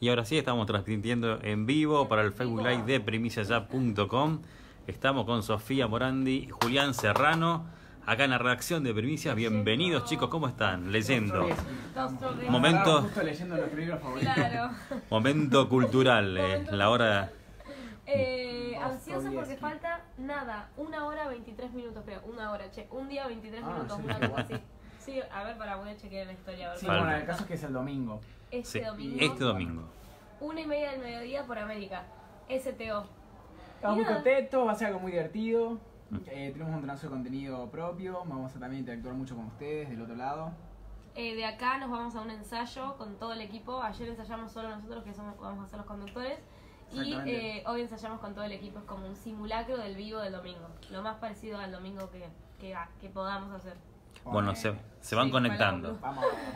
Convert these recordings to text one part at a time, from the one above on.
Y ahora sí, estamos transmitiendo en vivo para el Facebook Live de primiciasya.com. Estamos con Sofía Morandi y Julián Serrano, acá en la redacción de Primicias. Bienvenidos, chicos, ¿cómo están? Leyendo. Momento... Justo leyendo los primeros favoritos. Claro. Momento cultural, la hora... ansioso porque falta nada, 1 hora 23 minutos, pero 1 hora, che, un día 23 minutos, una cosa así. Sí, a ver, para poder chequear la historia. A ver, sí, bueno, el caso es que es el domingo. Este, sí, domingo. Este domingo. 1:30 del mediodía por América. S.T.O. Estamos muy contentos, va a ser algo muy divertido. Tenemos un trazo de contenido propio, vamos a también interactuar mucho con ustedes del otro lado. De acá nos vamos a un ensayo con todo el equipo. Ayer ensayamos solo nosotros, que somos, vamos a ser los conductores. Y hoy ensayamos con todo el equipo, es como un simulacro del vivo del domingo. Lo más parecido al domingo que podamos hacer. Bueno, se van conectando.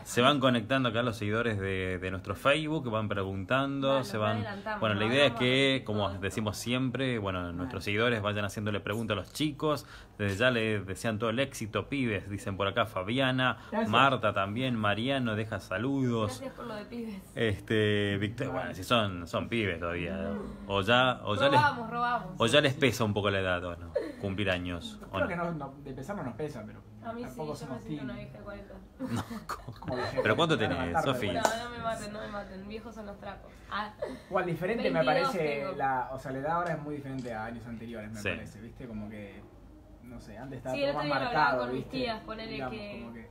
Se van conectando acá los seguidores de nuestro Facebook, van preguntando, bueno, se van... Bueno, la idea es que, como decimos siempre, bueno, nuestros seguidores vayan haciéndole preguntas a los chicos. Desde ya les desean todo el éxito, pibes. Dicen por acá Fabiana, gracias. Marta también, Mariano deja saludos. Gracias por lo de pibes. Victoria, bueno, si son pibes todavía. O ya les pesa un poco la edad, ¿o no? Cumplir años. Creo que no, de pesar no nos pesa, pero... A mí sí, yo me siento una vieja de 40. No, ¿pero cuánto tenés, Sofi? No, no me maten, viejos son los trapos. Igual diferente me parece, o sea, la edad ahora es muy diferente a años anteriores, me parece, ¿viste? Como que, no sé, antes estaba todo más marcado, ¿viste? Sí, yo hablaba con mis tías, ponele que...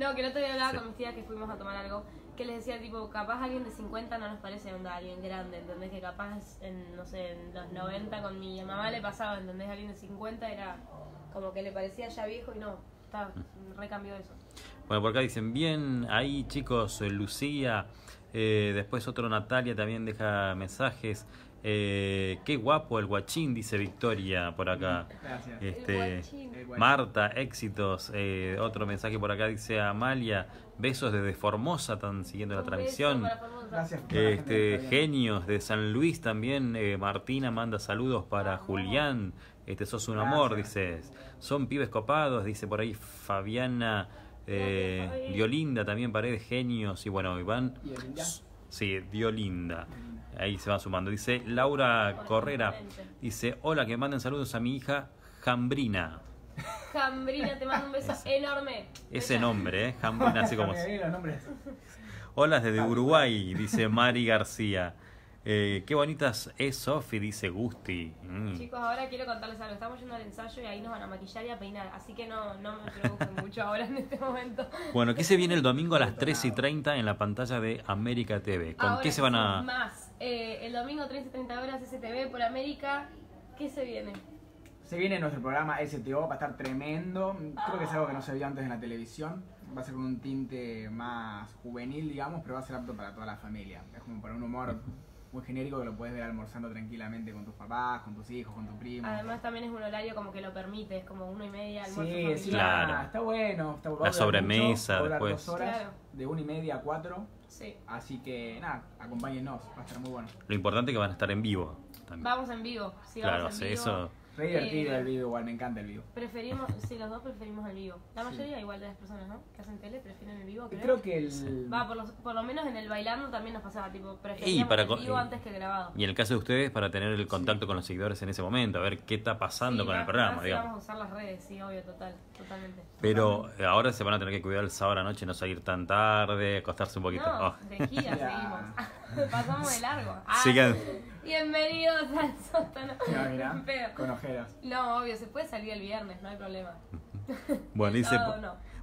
No, que no te había hablado con mis tías que fuimos a tomar algo, que les decía, tipo, capaz alguien de 50 no nos parece onda alguien grande, ¿entendés? Que capaz, no sé, en los 90 con mi mamá le pasaba, ¿entendés? Alguien de 50 era como que le parecía ya viejo y no, está, recambió eso. Bueno, por acá dicen, bien, ahí chicos, Lucía, después otro Natalia también deja mensajes. Qué guapo el guachín, dice Victoria por acá. Gracias. Marta, éxitos. Otro mensaje por acá dice Amalia, besos desde Formosa, están siguiendo la transmisión. Gracias. Genios de San Luis también. Martina manda saludos para Julián. Sos un amor, dice. Son pibes copados, dice por ahí Fabiana. Diolinda también, Paredes, genios. Y bueno, Iván. Sí, Diolinda. Ahí se va sumando. Dice Laura Correra. Dice, hola, que manden saludos a mi hija Jambrina. Jambrina, te mando un beso enorme. Ese nombre, Jambrina, así como... Hola, desde Uruguay, dice Mari García. Qué bonitas es Sofi, dice Gusti. Chicos, ahora quiero contarles algo. Estamos yendo al ensayo y ahí nos van a maquillar y a peinar. Así que no me preocupen mucho ahora en este momento. Bueno, ¿qué se viene el domingo a las 13:30 en la pantalla de América TV? ¿Con ahora, qué se van a...? Más. El domingo 13:30 horas STV por América. ¿Qué se viene? Se viene nuestro programa S.T.O. Va a estar tremendo. Creo que es algo que no se vio antes en la televisión. Va a ser con un tinte más juvenil, digamos, pero va a ser apto para toda la familia. Es como para un humor... muy genérico que lo puedes ver almorzando tranquilamente con tus papás, con tus hijos, con tu primo. Además también es un horario como que lo permite, es como 1:30 almuerzo. Sí, claro. Está bueno. Está bueno. La sobremesa después. 2 horas, claro. De 1:30 a 4. Sí. Así que nada, acompáñennos, va a estar muy bueno. Lo importante es que van a estar en vivo. También. Vamos en vivo. Sí, claro, vamos en vivo. Eso. Re divertido el vivo igual, me encanta el vivo. Preferimos, sí, los dos preferimos el vivo. La mayoría igual de las personas, ¿no? Que hacen tele prefieren el vivo, creo. Creo que el... Va, por lo menos en el Bailando también nos pasaba, tipo, preferíamos el vivo antes que el grabado. Y en el caso de ustedes, para tener el contacto con los seguidores en ese momento, a ver qué está pasando con el programa, digamos. Vamos a usar las redes, sí, obvio, totalmente. Pero ahora se van a tener que cuidar el sábado a la noche, no salir tan tarde, acostarse un poquito. No, de gira seguimos. Pasamos de largo. Bienvenidos al sótano. Con ojeras. No, obvio, se puede salir el viernes, no hay problema. Bueno, dice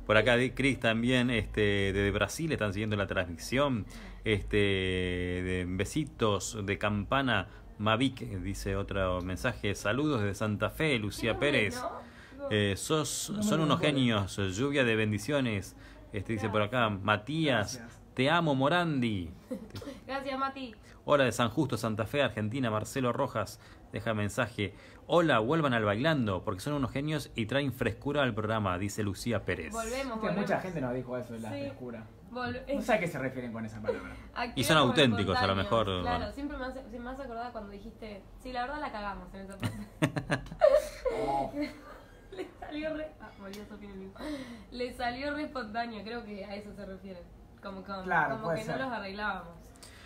por acá Cris también, desde Brasil están siguiendo la transmisión. De besitos de Campana Mavic, dice otro mensaje. Saludos de Santa Fe, Lucía Pérez. Son unos genios, lluvia de bendiciones. Dice por acá Matías. Gracias. Te amo, Morandi. Gracias, Mati. Hola de San Justo, Santa Fe, Argentina. Marcelo Rojas deja mensaje. Hola, vuelvan al Bailando, porque son unos genios y traen frescura al programa, dice Lucía Pérez. Volvemos. Mucha gente nos dijo eso, la frescura. No sé a qué se refieren con esa palabra. Y son auténticos, a lo mejor. Claro, bueno. Siempre me has acordado cuando dijiste, sí, la verdad la cagamos en esa parte. Le salió re espontáneo, creo que a eso se refieren. Como que no los arreglábamos.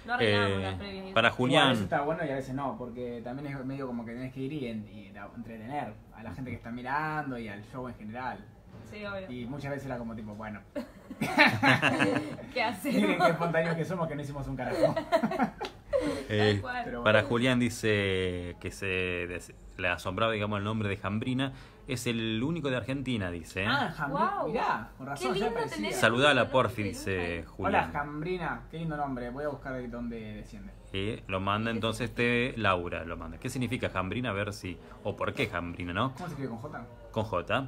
No arreglábamos las previas. Para Julián. A veces está bueno y a veces no, porque también es medio como que tenés que ir y entretener a la gente que está mirando y al show en general. Sí, obvio. Y muchas veces era como tipo, bueno. ¿Qué hacemos? Miren qué espontáneos que somos que no hicimos un carajo. Bueno. Para Julián dice que le asombraba, digamos, el nombre de Jambrina. Es el único de Argentina, dice. Ah, Jambrina. Wow. Mirá, con razón. Qué lindo tener. Saludala, porfi, dice Julián. Hola, Jambrina. Qué lindo nombre. Voy a buscar dónde desciende. Lo manda entonces Laura. Lo manda. ¿Qué significa Jambrina? A ver si. O por qué Jambrina, ¿no? ¿Cómo se escribe con J? Con J.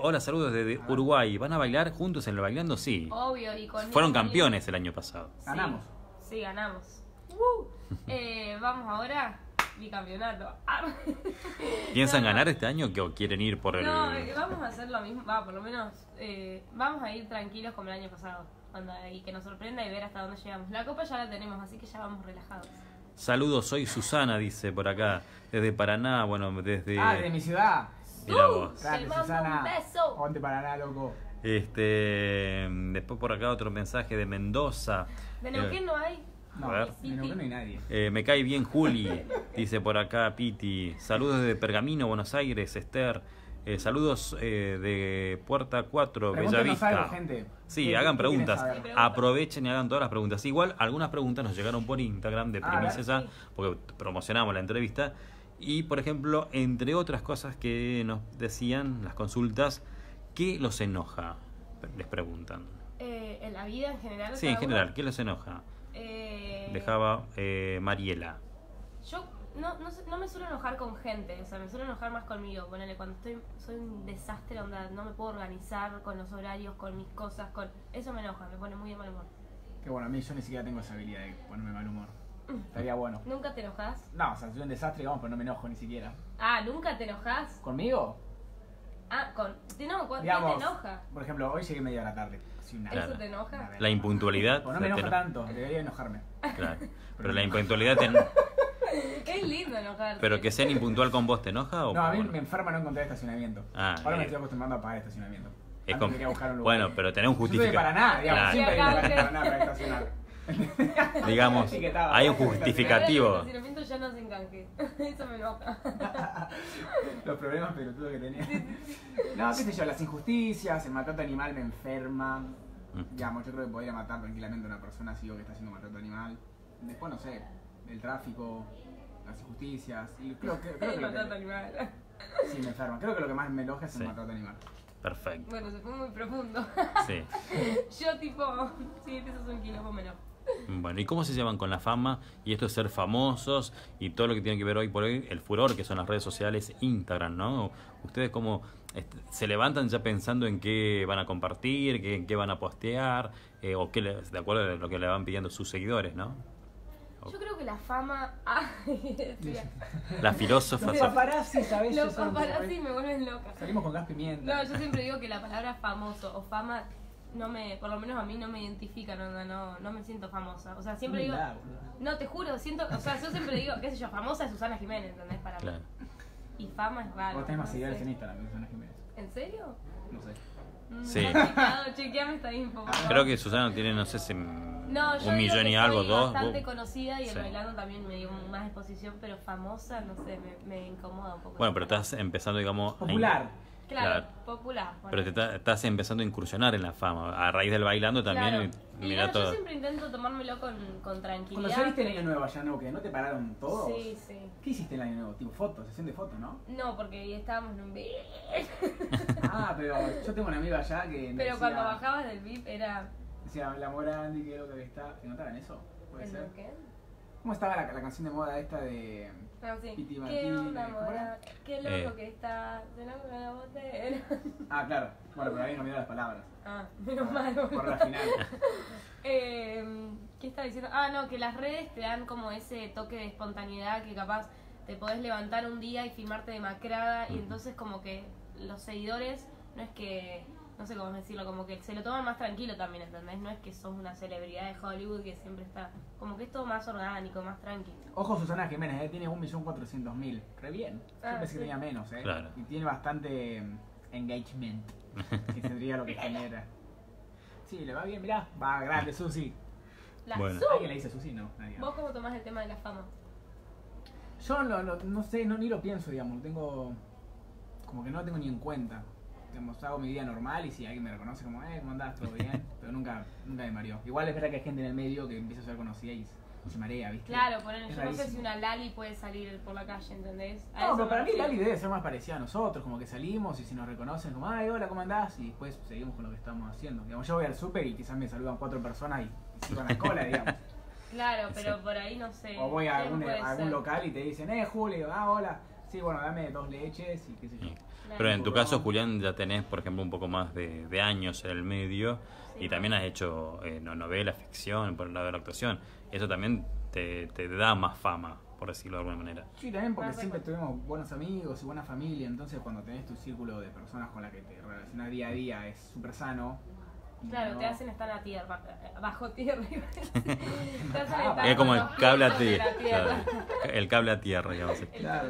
Hola, saludos desde Uruguay. ¿Van a bailar juntos en lo bailando? Sí. Obvio. Y con fueron campeones el año pasado. Sí. Ganamos. Sí, ganamos. Vamos ahora mi campeonato. ¿Piensan ganar este año o quieren ir por el...? No, vamos a hacer lo mismo, por lo menos vamos a ir tranquilos como el año pasado, y que nos sorprenda y ver hasta dónde llegamos. La copa ya la tenemos, así que ya vamos relajados. Saludos, soy Susana, dice por acá, desde Paraná, bueno, desde... Ah, de mi ciudad. Mira vos. Dale, Susana, un beso. Ponte Paraná, loco. Después por acá otro mensaje de Mendoza. ¿De Neuquén no hay? No, a ver. No hay nadie. Me cae bien Juli, dice por acá Piti. Saludos desde Pergamino, Buenos Aires, Esther. Saludos de Puerta 4, Bellavista. Algo, gente. Sí, hagan preguntas. Aprovechen y hagan todas las preguntas. Igual, algunas preguntas nos llegaron por Instagram de Primicias YA, porque promocionamos la entrevista. Y, por ejemplo, entre otras cosas que nos decían las consultas, ¿qué los enoja? Les preguntan. ¿En la vida en general? Sí, en general, ¿qué los enoja? Dejaba Mariela. Yo no me suelo enojar con gente, o sea, me suelo enojar más conmigo. Ponele, cuando soy un desastre, onda, no me puedo organizar con los horarios, con mis cosas, con... Eso me enoja, me pone muy de mal humor. Que bueno, a mí yo ni siquiera tengo esa habilidad de ponerme mal humor. Estaría bueno. ¿Nunca te enojas? No, o sea, soy un desastre, digamos, pero no me enojo ni siquiera. Ah, ¿nunca te enojas? ¿Conmigo? Ah, no, ¿cuándo te enoja? Por ejemplo, hoy llegué media hora tarde. Claro. ¿Eso te enoja? La impuntualidad. No me enoja tanto, debería enojarme. Claro. Pero la impuntualidad te enoja. Es lindo enojarse. ¿Pero que sean impuntual con vos te enoja? ¿O no, a mí me enferma no encontrar estacionamiento. Ahora me estoy acostumbrando a pagar estacionamiento. Es complicado. Bueno, pero tenés un justificante. Para nada, digamos, siempre para nada para estacionar. Digamos, hay un justificativo. El estacionamiento ya no se encanque. Eso me enoja. Los problemas pelotudos que tenía. No, qué sé yo, las injusticias, el maltrato animal me enferma. Digamos, yo creo que podría matar tranquilamente a una persona si yo que está haciendo maltrato animal. Después, no sé, el tráfico, las injusticias. Y creo que el maltrato animal. Sí, me enferma. Creo que lo que más me enoja es el maltrato animal. Perfecto. Bueno, se fue muy profundo. Sí. Yo, tipo, sí, eso es un quilombo menor. Bueno, ¿y cómo se llevan con la fama y esto de ser famosos y todo lo que tiene que ver hoy por hoy, el furor que son las redes sociales, Instagram, ¿no? ¿Ustedes cómo se levantan ya pensando en qué van a compartir, en qué van a postear, o qué de acuerdo a lo que le van pidiendo sus seguidores, ¿no? Yo creo que la fama... La filósofa... Los paparazzi, ¿sabes? Los paparazzi me vuelven loca. Salimos con gas pimienta. No, yo siempre digo que la palabra famoso o fama... por lo menos a mí no me identifican, no me siento famosa. O sea, siempre digo, no, te juro, o sea, yo siempre digo, qué sé yo, famosa es Susana Giménez, ¿entendés? Para mí. Y fama es raro. Vos tenés más seguidores en Instagram que Susana Giménez. ¿En serio? No sé. Sí. Chequeame esta info. Creo que Susana tiene, no sé si un millón y algo, dos. Bastante conocida y el bailando también me dio más exposición, pero famosa, no sé, me incomoda un poco. Bueno, pero estás empezando, digamos. Popular. Claro, popular. Bueno. Pero te estás empezando a incursionar en la fama. A raíz del bailando también. Mira, yo siempre intento tomármelo con tranquilidad. Cuando saliste el año nuevo allá, que no te pararon todos. Sí, sí. ¿Qué hiciste el año nuevo? Tipo fotos, sesión de fotos, ¿no? No, porque estábamos en un VIP. Ah, pero yo tengo una amiga allá que... Pero decía, cuando bajabas del VIP era... Decía, la Morandi, que era lo que está... ¿Te notaban eso? ¿Puede ser? ¿Qué? ¿Cómo estaba la canción de moda esta de...? Sí. ¿Qué onda, mora? ¿Qué loco que está? ¿De loco la botella? Claro. Bueno, pero ahí no me dio las palabras. Menos mal. Por la final. ¿Qué está diciendo? No, que las redes te dan como ese toque de espontaneidad que capaz te podés levantar un día y filmarte demacrada y entonces como que los seguidores no es que... No sé cómo decirlo, como que se lo toman más tranquilo también, ¿entendés? No es que sos una celebridad de Hollywood que siempre está... Como que es todo más orgánico, más tranquilo. Ojo Susana Giménez, tiene 1.400.000. Re bien. Yo pensé que tenía menos, Claro. Y tiene bastante engagement. Que tendría lo que genera. Sí, le va bien, mirá. Va, grande, Susi. La bueno. ¿Alguien le dice Susi? No, nadie. ¿Vos cómo tomás el tema de la fama? Yo no sé, ni lo pienso, digamos. Tengo... Como que no lo tengo ni en cuenta. Digamos, hago mi vida normal y si alguien me reconoce como, ¿cómo andás? ¿Todo bien? Pero nunca me mareo. Igual es verdad que hay gente en el medio que empieza a ser conocida y se marea, ¿viste? Claro, por ejemplo, yo rarísimo. No sé si una Lali puede salir por la calle, ¿entendés? A no, pero para mí Lali debe ser más parecida a nosotros, como que salimos y si nos reconocen como, ay, hola, ¿cómo andás? Y después seguimos con lo que estamos haciendo. Digamos, yo voy al súper y quizás me saludan 4 personas y se van a la cola, digamos. Claro, pero sí. Por ahí no sé. O voy a algún local y te dicen, Juli, hola. Sí, bueno, dame 2 leches y qué sé yo. Pero en tu caso, Julián, ya tenés, por ejemplo, un poco más de años en el medio, sí. Y también has hecho novela, ficción, por el lado de la actuación. Eso también te da más fama, por decirlo de alguna manera. Sí, también porque siempre tuvimos buenos amigos y buena familia, entonces cuando tenés tu círculo de personas con las que te relacionas día a día es súper sano. Claro, no. Te hacen estar a tierra, bajo tierra. Es como el cable a tierra. El cable a tierra, digamos. Claro.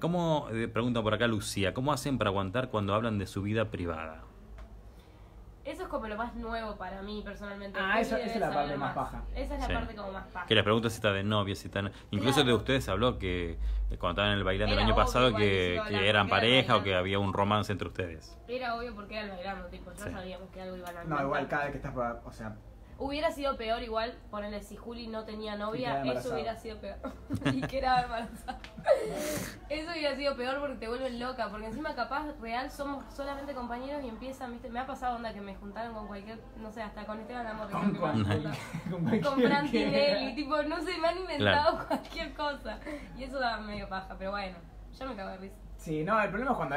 ¿Cómo, pregunta por acá Lucía, cómo hacen para aguantar cuando hablan de su vida privada? Eso es como lo más nuevo para mí, personalmente. Esa es la parte más paja. Esa es la parte como más paja. Que les pregunto si está de novia, si están... Incluso de ustedes habló que cuando estaban en el Bailando el año pasado que eran pareja o que había un romance entre ustedes. Era obvio porque era el Bailando, tipo, ya sabíamos que algo iba a andar. No, igual cada vez que estás... O sea... Hubiera sido peor igual, ponerle si Juli no tenía novia, eso hubiera sido peor. Y que era embarazada. Eso hubiera sido peor porque te vuelven loca, porque encima capaz real somos solamente compañeros y empiezan, viste, me ha pasado onda que me juntaron con cualquier, no sé, hasta con Esteban Amor. Con Fran Tinelli, tipo, no sé, me han inventado cualquier cosa. Y eso da medio paja, pero bueno, yo me cago de risa. Sí, no, el problema es cuando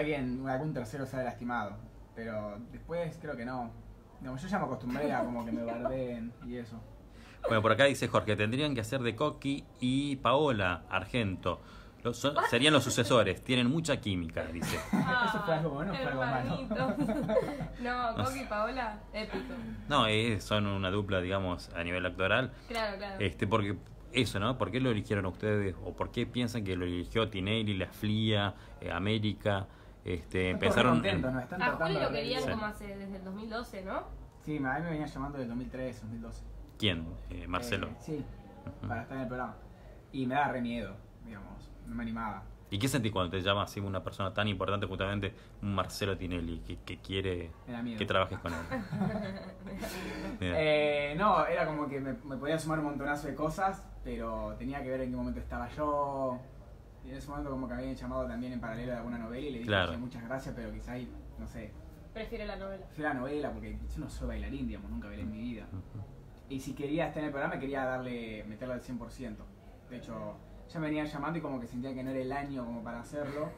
algún tercero sale lastimado, pero después creo que no. No, yo ya me acostumbré a como que me bardeen y eso. Bueno, por acá dice Jorge, tendrían que hacer de Coqui y Paola Argento. Serían los sucesores, tienen mucha química, dice. Eso fue algo bueno, fue algo malo. No, Coqui y Paola, épico. No, son una dupla, digamos, a nivel actoral. Claro. Porque eso, ¿no? ¿Por qué lo eligieron ustedes? ¿O por qué piensan que lo eligió Tinelli, La Flia, América? Empezaron contentos, nos están tratando. A Juli lo querían como hace desde el 2012, ¿no? Sí, a mí me venía llamando del 2003, 2012. ¿Quién? Marcelo. Sí, para estar en el programa. Y me daba re miedo, digamos, no me animaba. ¿Y qué sentís cuando te llama así una persona tan importante, justamente un Marcelo Tinelli, que quiere que trabajes con él? No, era como que me podía sumar un montonazo de cosas, pero tenía que ver en qué momento estaba yo. Y en ese momento como que me habían llamado también en paralelo de alguna novela y le dije muchas gracias, pero quizás, no sé. Prefiero la novela. Prefiero la novela porque yo no soy bailarín, digamos, nunca bailé en mi vida. Y si quería estar en el programa quería meterlo al 100%. De hecho, ya me venían llamando y como que sentía que no era el año como para hacerlo.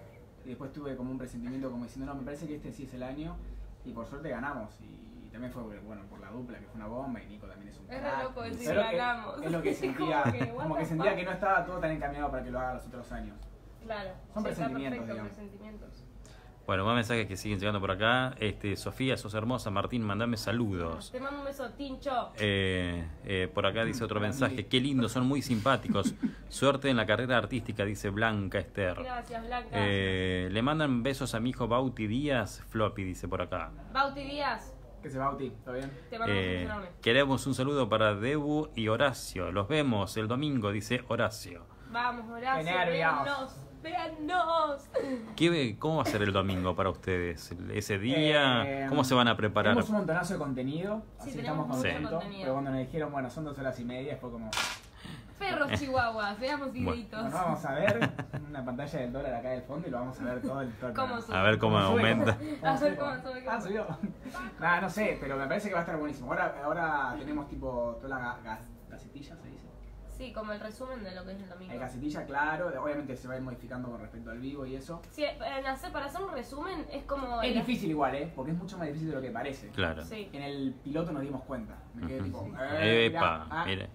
Y después tuve como un presentimiento como diciendo, no, me parece que este sí es el año. Y por suerte ganamos. Y también fue, bueno, por la dupla, que fue una bomba, y Nico también es un crack. Es re loco decir ganamos. Es lo que sentía, como que sentía que no estaba todo tan encaminado para que lo haga los otros años. Claro, son presentimientos, digamos. Bueno, más mensajes que siguen llegando por acá. Sofía, sos hermosa. Martín, mandame saludos. Te mando un beso, Tincho. Por acá dice otro mensaje. Qué lindo, son muy simpáticos. Suerte en la carrera artística, dice Blanca Esther. Gracias, Blanca. Le mandan besos a mi hijo Bauti Díaz. Floppy, dice por acá. Bauti Díaz. Que se Bauti, ¿está bien? Te mando un saludo. Queremos un saludo para Debu y Horacio. Los vemos el domingo, dice Horacio. Vamos, Horacio. Véanos. ¡Véanos! ¿Cómo va a ser el domingo para ustedes? ¿Ese día? ¿Cómo se van a preparar? Tenemos un montonazo de contenido, así estamos contentos. Pero cuando nos dijeron, bueno, son 2 horas y media, fue como... Perros chihuahuas, veamos videitos. Bueno, vamos a ver una pantalla del dólar acá del fondo y lo vamos a ver todo el torneo. A ver cómo aumenta. A ver cómo sube. Ah, subió. Nada, no sé, pero me parece que va a estar buenísimo. Ahora tenemos tipo todas las gacetillas, se dice. Sí, como el resumen de lo que es el domingo. La gacetilla, claro, obviamente se va a ir modificando con respecto al vivo y eso. Sí, para hacer un resumen es como... Es difícil igual, porque es mucho más difícil de lo que parece. Claro. Sí. En el piloto nos dimos cuenta. Me quedé tipo... Epa, mire.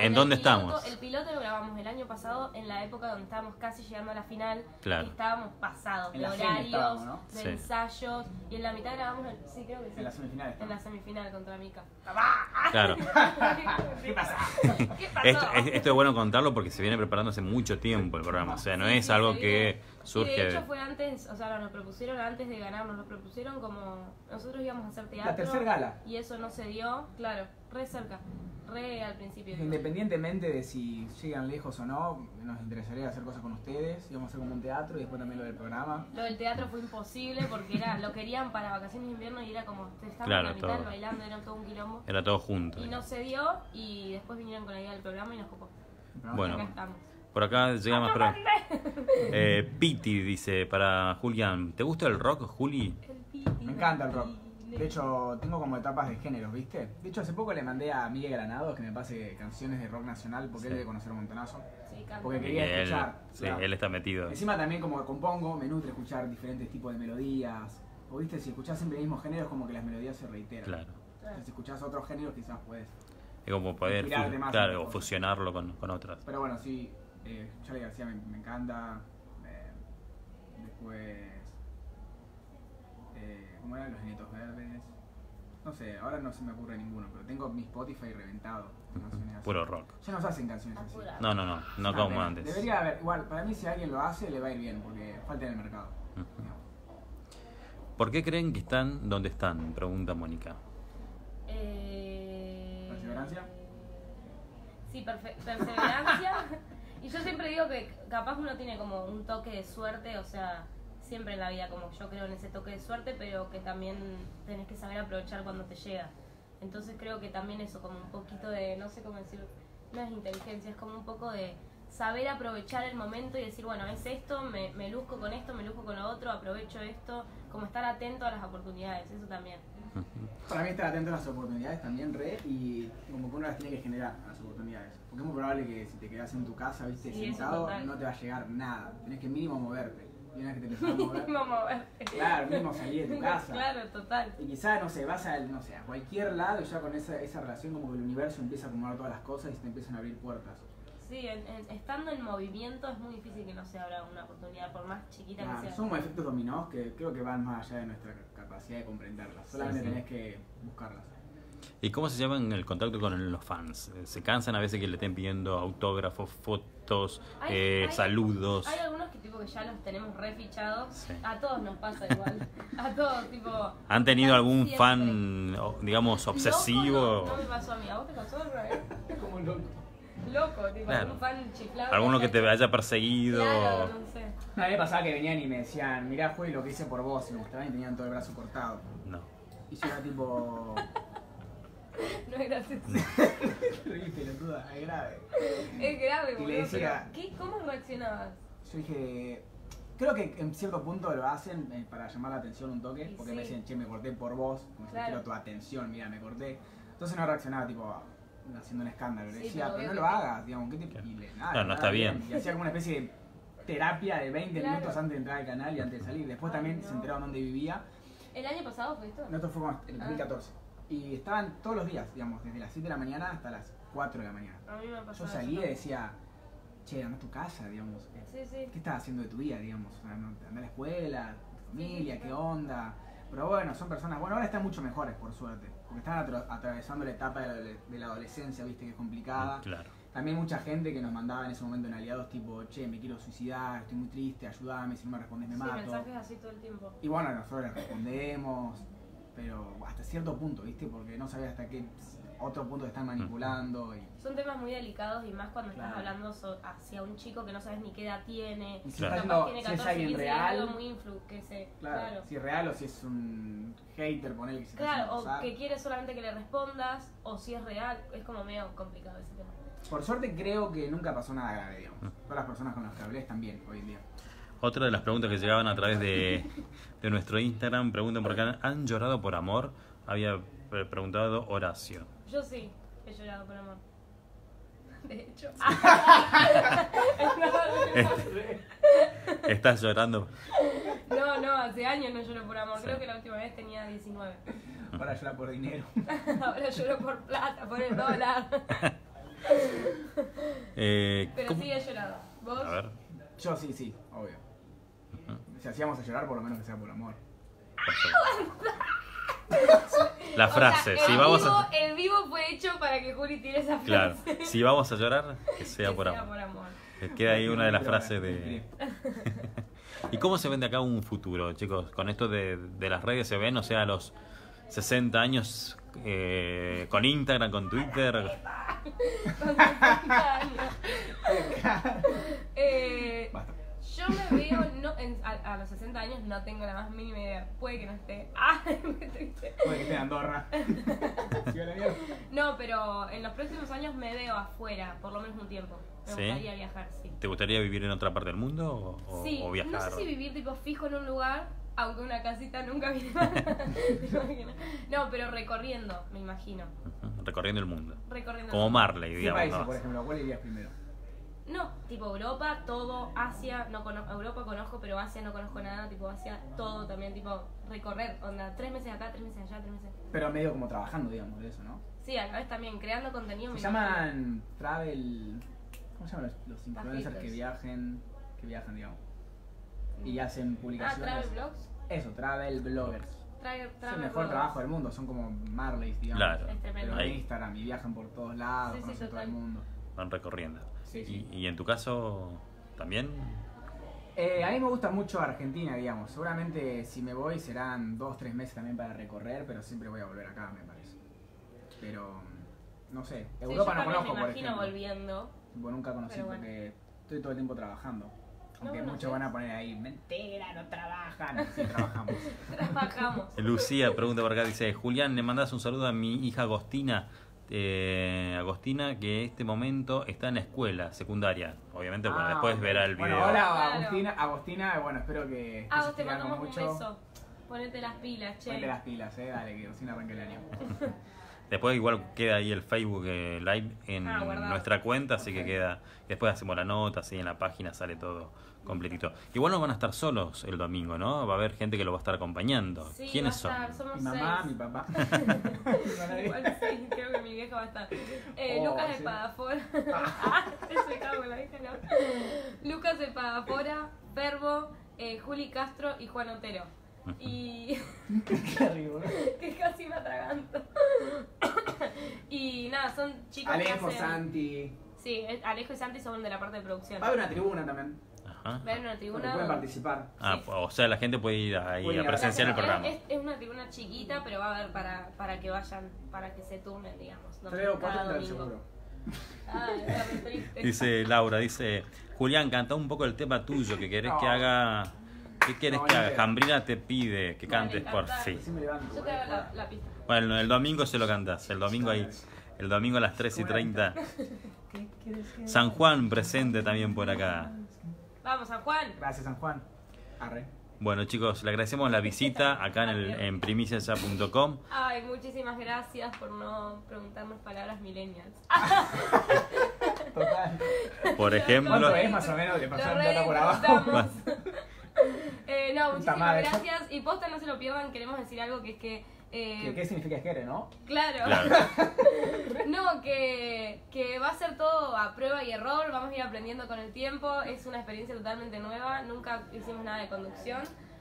¿En dónde estamos? El piloto lo grabamos el año pasado en la época donde estábamos casi llegando a la final. Claro. Y estábamos pasados de horarios, ¿no? De ensayos. Y en la mitad grabamos el... Sí, creo que sí. En la semifinal. En la semifinal contra Mika. Claro. ¿Qué pasa? ¿Qué pasó? Esto es bueno contarlo porque se viene preparando hace mucho tiempo el programa. O sea, no es algo que surge... Sí, de hecho fue antes, o sea, nos propusieron antes de ganarnos, nos propusieron como... Nosotros íbamos a hacer teatro. La tercera gala. Y eso no se dio, claro, re cerca, re al principio. Independientemente de si llegan lejos o no, nos interesaría hacer cosas con ustedes. Íbamos a hacer como un teatro y después también lo del programa. Lo del teatro fue imposible porque era, lo querían para vacaciones de invierno y era como... Claro, en la mitad, todo. Bailando, era todo un quilombo. Era todo junto. Y no se dio y después vinieron con la idea del programa y nos copó. Bueno, acá estamos. Por acá llega más para... Piti dice para Julián, ¿te gusta el rock, Juli? Me encanta el rock. De hecho, tengo como etapas de géneros, ¿viste? De hecho, hace poco le mandé a Miguel Granado que me pase canciones de rock nacional porque él debe conocer un montonazo. Sí, porque quería escuchar. Sí, claro. Él está metido. Encima también como compongo, me nutre escuchar diferentes tipos de melodías. O viste, si escuchás siempre el mismo género es como que las melodías se reiteran. Claro. Entonces, si escuchás otros géneros quizás puedes... Es como poder claro, o fusionarlo con otras. Pero bueno, sí, Charlie García me encanta. Después... ¿cómo eran los Nietos Verdes? No sé, ahora no se me ocurre ninguno, pero tengo mi Spotify reventado. Puro rock. Ya no se hacen canciones así. No, no, no, no como antes. Debería haber, igual, para mí si alguien lo hace le va a ir bien, porque falta en el mercado. ¿Por qué creen que están donde están? Pregunta Mónica. ¿Perseverancia? Sí, perseverancia. Y yo siempre digo que capaz uno tiene como un toque de suerte, o sea, siempre en la vida, como yo creo en ese toque de suerte, pero que también tenés que saber aprovechar cuando te llega. Entonces creo que también eso, como un poquito de, no sé cómo decir, no es inteligencia, es como un poco de saber aprovechar el momento y decir, bueno, es esto, me luzco con esto, me luzco con lo otro, aprovecho esto, como estar atento a las oportunidades, eso también. Para mí estar atento a las oportunidades también, re, y como que uno las tiene que generar, las oportunidades. Porque es muy probable que si te quedas en tu casa, viste, sí, sentado, no te va a llegar nada, tenés que mínimo moverte. Y una que te empezás a mover. Claro, mismo salir de tu casa. Claro, total. Y quizás, no sé, vas a, no sé, a cualquier lado y ya con esa relación como que el universo empieza a acumular todas las cosas y se te empiezan a abrir puertas. Sí, estando en movimiento es muy difícil que no se abra una oportunidad, por más chiquita que sea. Son como efectos dominós que creo que van más allá de nuestra capacidad de comprenderlas. Solamente tenés que buscarlas. ¿Y cómo se lleva en el contacto con los fans? ¿Se cansan a veces que le estén pidiendo autógrafos, fotos, saludos? Hay algunos que tipo que ya los tenemos re fichados. Sí. A todos nos pasa igual. A todos, tipo... ¿Han tenido algún fan, digamos, obsesivo? Loco, no me pasó a mí. ¿A vos te pasó? Como loco. Loco, tipo, claro. Algún fan chiflado. Alguno que te haya perseguido. Claro, no sé. A mí me pasaba que venían y me decían, mirá, Juli, lo que hice por vos. Y me gustaban y tenían todo el brazo cortado. No. Y yo era tipo... No es gracioso. Es grave. Es grave, boludo. Decía, ¿cómo reaccionabas? Yo dije, creo que en cierto punto lo hacen para llamar la atención un toque, porque me dicen, che, me corté por vos, como si quiero tu atención, mira, me corté. Entonces no reaccionaba, tipo, haciendo un escándalo. Le decía, pero no lo hagas, digamos, ¿qué te pide? Nada, no está bien. Y hacía como una especie de terapia de 20 minutos antes de entrar al canal y antes de salir. Después también se enteraron dónde vivía. ¿El año pasado fue esto? No, esto fue en 2014. Y estaban todos los días, digamos, desde las 7 de la mañana hasta las 4 de la mañana. A mí me pasó. Yo salía y decía, che, anda a tu casa, digamos. Sí, sí. ¿Qué estás haciendo de tu vida, digamos? O sea, anda a la escuela, tu familia, sí, qué onda. Pero bueno, son personas, bueno, ahora están mucho mejores, por suerte. Porque están atravesando la etapa de la adolescencia, viste, que es complicada. Claro. También mucha gente que nos mandaba en ese momento en aliados tipo, che, me quiero suicidar, estoy muy triste, ayúdame, si no me respondes me mato. Sí, mensajes así todo el tiempo. Y bueno, nosotros les respondemos. Pero hasta cierto punto, ¿viste? Porque no sabés hasta qué otro punto te están manipulando. Y... Son temas muy delicados y más cuando estás hablando hacia un chico que no sabes ni qué edad tiene. Y si tiene 14, si es alguien real, algo muy si es real o si es un hater, ponele que se o que quiere solamente que le respondas, o si es real, es como medio complicado ese tema. Por suerte creo que nunca pasó nada grave, digamos. Todas las personas con las que hablé están bien hoy en día. Otra de las preguntas que llegaban a través de nuestro Instagram, preguntan por acá, ¿han llorado por amor? Había preguntado Horacio. Yo sí, he llorado por amor. De hecho. ¿Estás llorando? No, no, hace años no lloro por amor. Creo que la última vez tenía 19. Ahora llora por dinero. Ahora lloro por plata, por el dólar. Pero sí he llorado. ¿Vos? A ver. Yo sí, sí, obvio. Si hacíamos a llorar, por lo menos que sea por amor. La frase, o sea, si vamos vivo, a... El vivo fue hecho para que Juli tire esa frase. Claro, si vamos a llorar, que sea, que por, sea amor. Por amor. Queda ahí una de las frases de... ¿Y cómo se vende acá un futuro, chicos? Con esto de las redes se ven, o sea, a los 60 años, con Instagram, con Twitter... Con 60 años. Yo me veo, no, a los 60 años no tengo la más mínima idea. Puede que no esté. Ah, puede que esté en Andorra. No, pero en los próximos años me veo afuera, por lo menos un tiempo. Me gustaría viajar, sí. ¿Te gustaría vivir en otra parte del mundo o, sí, o viajar? No sé si vivir tipo fijo en un lugar, aunque una casita nunca viene mal. No, pero recorriendo, me imagino. Recorriendo el mundo. Recorriendo como Marley, digamos. ¿Qué país, por ejemplo? ¿Cuál irías primero? No, tipo Europa, todo, Asia, no conozco, Europa conozco, pero Asia no conozco nada, tipo Asia, todo también, tipo recorrer, onda, 3 meses acá, 3 meses allá, 3 meses... Pero medio como trabajando, digamos, de eso, ¿no? Sí, a la vez también, creando contenido... Se llaman travel... ¿Cómo se llaman los influencers que viajan, digamos? Y hacen publicaciones... Ah, travel blogs. Eso, travel bloggers. Es el mejor trabajo del mundo, son como Marleys, digamos. Claro. Es tremendo. Pero en Instagram y viajan por todos lados, sí, conocen todo el mundo. Van recorriendo. Sí, sí. ¿Y en tu caso también? A mí me gusta mucho Argentina, digamos. Seguramente si me voy serán 2 o 3 meses también para recorrer, pero siempre voy a volver acá, me parece. Pero, no sé, Europa no conozco, por ejemplo. Me imagino volviendo. Tipo, nunca conocí porque estoy todo el tiempo trabajando. Aunque muchos van a poner ahí, mentira, no trabajan. Sí, trabajamos. Trabajamos. Lucía pregunta por acá, dice, Julián, le mandás un saludo a mi hija Agostina. Agostina, que en este momento está en la escuela secundaria. Obviamente, bueno, después verá el video. Bueno, hola Agostina, claro. Agostina, bueno, espero que... Agos, te mandamos mucho. Un beso. Ponete las pilas, che. Ponete las pilas, dale, que Agostina arranque el año. Después igual queda ahí el Facebook Live en nuestra cuenta, así que queda... Después hacemos la nota, así en la página sale todo completito. Igual no van a estar solos el domingo, ¿no? Va a haber gente que lo va a estar acompañando. Sí, ¿quiénes son? Somos mi mamá, 6. Mi papá. Igual 6, creo que mi vieja va a estar. Lucas de Padafora. Se cago en la vieja, no. Lucas de Padafora, Verbo, Juli Castro y Juan Otero. Y... que casi me atraganto. Y nada, son chicos Alejo, que hacen... Santi. Sí, Alejo y Santi son de la parte de producción. Va a haber una tribuna también. Ajá. Va a haber una tribuna donde pueden participar. Sí. O sea, la gente puede ir ahí a presenciar el programa. Es una tribuna chiquita, pero va a haber para que vayan, para que se turnen, digamos. 3 o 4 del seguro. Ay, está muy triste. Dice Laura, dice, Julián, canta un poco el tema tuyo, que querés que haga... ¿Qué quieres que haga? Cambrina te pide que cantes por sí. Yo te hago la pista. Bueno, el domingo se lo cantás. El domingo ahí. El domingo a las 3:30. San Juan presente también por acá. Vamos, San Juan. Gracias, San Juan. Arre. Bueno, chicos, le agradecemos la visita acá en primiciasya.com. Ay, muchísimas gracias por no preguntarnos palabras millennials. Total. Por ejemplo. ¿Cuánto es más o menos de pasar plata por abajo? No, muchísimas gracias. Y posta, no se lo pierdan, queremos decir algo que es que... ¿Qué significa que eres, no? Claro. No, que va a ser todo a prueba y error, vamos a ir aprendiendo con el tiempo, es una experiencia totalmente nueva, nunca hicimos nada de conducción,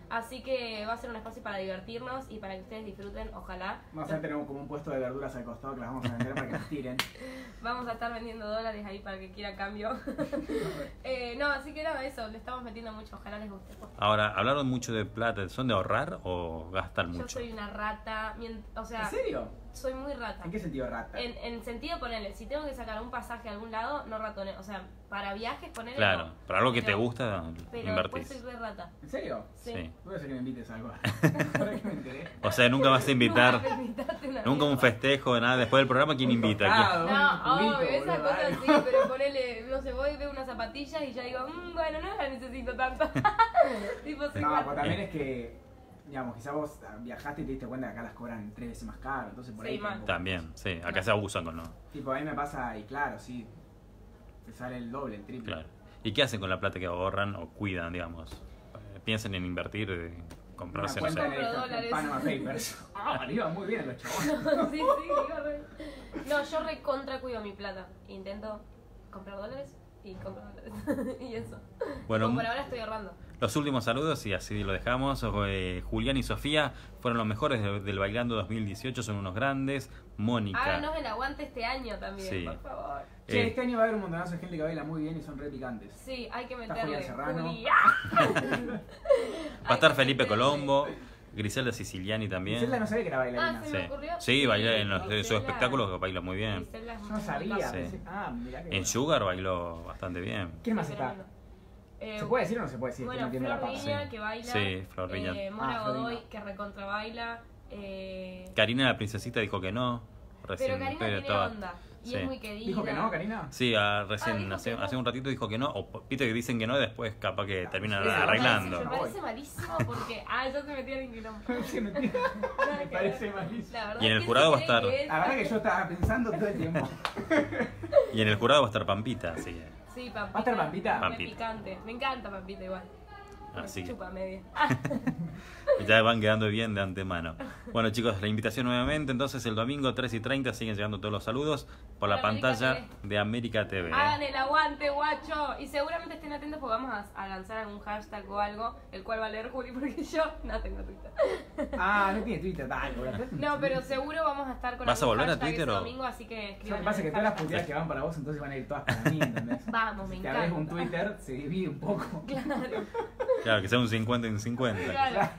así que va a ser un espacio para divertirnos y para que ustedes disfruten, ojalá. Vamos a tener como un puesto de verduras al costado que las vamos a vender para que nos tiren. Vamos a estar vendiendo dólares ahí para que quiera cambio. No, así que nada, eso, le estamos metiendo mucho, ojalá les guste. Ahora, hablaron mucho de plata, ¿son de ahorrar o gastar mucho? Yo soy una rata, o sea... ¿En serio? Soy muy rata. ¿En qué sentido rata? En sentido, ponele, si tengo que sacar un pasaje a algún lado, no ratoneo, o sea, para viajes, ponele... Claro, no, para algo que te gusta, pero invertís. Pero soy re rata. ¿En serio? Sí. Voy a hacer que me invites a algo. ¿Para qué me enteré? O sea, nunca vas a invitar, nunca un festejo, nada, después del programa, ¿quién invita? No, obvio, esa cosa sí, pero ponele, no sé, voy, veo unas zapatillas y ya digo, bueno, no las necesito tanto. Tipo, no, pero también es que... Digamos, quizás vos viajaste y te diste cuenta que acá las cobran 3 veces más caro, entonces por ahí... También, sí, acá se abusan con... Tipo, a mí me pasa, y claro, sí, te sale el doble, el triple. Claro. ¿Y qué hacen con la plata que ahorran o cuidan, digamos? ¿Piensan en invertir, comprarse, no sé? Una cuenta de Panama Papers. ¡Ah, le iba muy bien los chavos! Sí, sí, yo recontra cuido mi plata. Intento comprar dólares. y compro y eso. Bueno, como por ahora estoy ahorrando. Los últimos saludos y así lo dejamos. Julián y Sofía fueron los mejores del Bailando 2018, son unos grandes. Mónica. Háganos el aguante este año también, sí, por favor. Sí, este año va a haber un montonazo de gente que baila muy bien y son re picantes. Sí, hay que meterle. Está Julián Serrano. Va a estar Felipe Colombo. Griselda Siciliani también. Griselda no sabía que era bailarina. Ah, se me ocurrió. Sí, baila en sus espectáculos, baila muy bien. Yo no sabía. Sí. Ah, mirá que en Sugar bailó bastante bien. ¿Quién más está? ¿Se puede decir o no se puede decir? Bueno, que no Flor Viña, sí, que baila. Sí, Flor Viña. Mora Godoy, que recontrabaila. Karina la princesita dijo que no. Recién, pero Karina tiene toda onda. Y sí, es muy querida. ¿Dijo que no, Karina? Sí, recién, hace un ratito dijo que no. O viste que dicen que no, después capaz que terminan arreglando. Me parece malísimo porque... Ah, yo te metí en quilombo. Me parece malísimo. Y en el jurado va a estar... La verdad que yo estaba pensando todo el tiempo. Y en el jurado va a estar Pampita, así que... Sí, Pampita. ¿Va a estar Pampita? Pampita. Picante. Me encanta Pampita igual. Así que... Chúpame bien. Ya van quedando bien de antemano. Bueno, chicos, la invitación nuevamente. Entonces, el domingo 3:30 siguen llegando todos los saludos por la pantalla de América TV. Hagan el aguante, guacho. Y seguramente estén atentos porque vamos a lanzar algún hashtag o algo, el cual va a leer Juli porque yo no tengo Twitter. Ah, no tiene Twitter, dale. No, pero seguro vamos a estar con ¿vas a volver a Twitter o? Domingo, así que escriban. Lo que pasa es que todas las puteadas que van para vos, entonces van a ir todas para mí, ¿entendés? Vamos, me encanta. Si te abres un Twitter, se divide un poco. Claro. Claro, que sea un 50 en 50. Claro.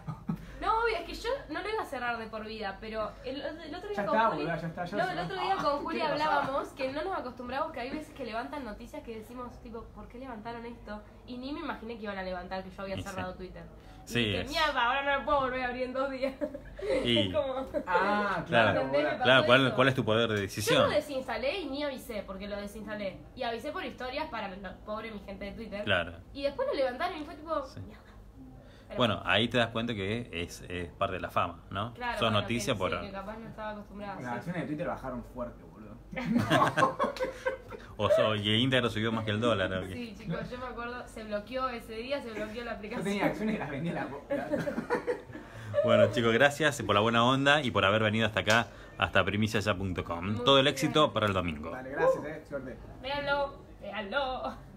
No, obvio, es que yo no lo iba a cerrar de por vida, pero el otro día con Juli... No, el otro día con Juli hablábamos que no nos acostumbramos, que hay veces que levantan noticias que decimos, tipo, ¿por qué levantaron esto? Y ni me imaginé que iban a levantar, que yo había cerrado Twitter. Sí, dije, mierda, ahora no lo puedo volver a abrir en 2 días. Y... como... Ah, claro. Claro, ¿cuál es tu poder de decisión? Yo lo desinstalé y ni avisé, porque lo desinstalé. Y avisé por historias para, no, pobre mi gente de Twitter. Claro. Y después lo levantaron y fue tipo, mierda. Bueno, ahí te das cuenta que es parte de la fama, ¿no? Claro, son bueno, noticias por... Sí, que capaz no estaba acostumbrada. Las acciones de Twitter bajaron fuerte, boludo. Y Instagram subió más que el dólar. ¿No? Sí, chicos, yo me acuerdo, se bloqueó ese día, se bloqueó la aplicación. Yo tenía acciones y las vendí en la boca. Bueno, chicos, gracias por la buena onda y por haber venido hasta acá, hasta primiciasya.com. Todo el éxito para el domingo. Vale, gracias, suerte. Véanlo, véanlo.